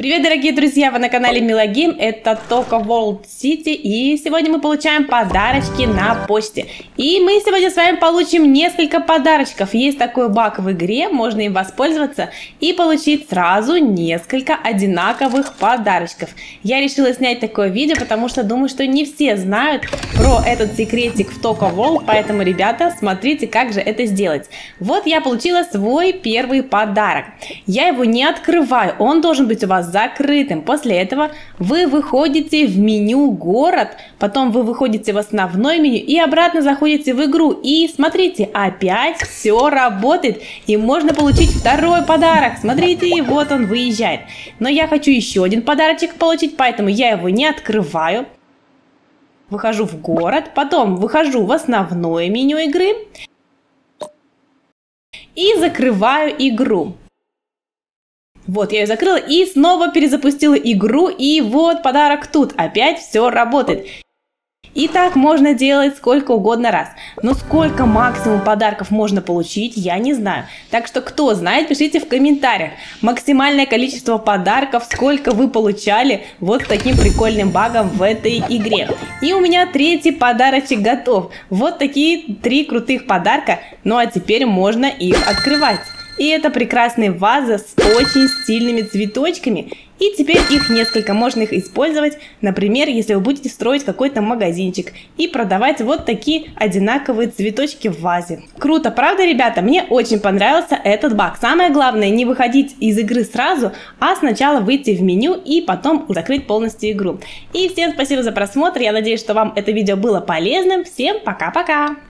Привет, дорогие друзья! Вы на канале MilaGame, это Тока World City, и сегодня мы получаем подарочки на почте. И мы сегодня с вами получим несколько подарочков. Есть такой баг в игре, можно им воспользоваться и получить сразу несколько одинаковых подарочков. Я решила снять такое видео, потому что думаю, что не все знают про этот секретик в Тока World, поэтому, ребята, смотрите, как же это сделать. Вот я получила свой первый подарок. Я его не открываю, он должен быть у вас закрытым. После этого вы выходите в меню город, потом вы выходите в основное меню и обратно заходите в игру. И смотрите, опять все работает, и можно получить второй подарок. Смотрите, вот он выезжает. Но я хочу еще один подарочек получить, поэтому я его не открываю. Выхожу в город, потом выхожу в основное меню игры и закрываю игру. Вот, я ее закрыла и снова перезапустила игру, и вот подарок тут. Опять все работает. И так можно делать сколько угодно раз. Но сколько максимум подарков можно получить, я не знаю. Так что, кто знает, пишите в комментариях. Максимальное количество подарков, сколько вы получали вот с таким прикольным багом в этой игре. И у меня третий подарочек готов. Вот такие три крутых подарка. Ну а теперь можно их открывать. И это прекрасные вазы с очень стильными цветочками. И теперь их несколько, можно их использовать, например, если вы будете строить какой-то магазинчик и продавать вот такие одинаковые цветочки в вазе. Круто, правда, ребята? Мне очень понравился этот баг. Самое главное, не выходить из игры сразу, а сначала выйти в меню и потом закрыть полностью игру. И всем спасибо за просмотр, я надеюсь, что вам это видео было полезным. Всем пока-пока!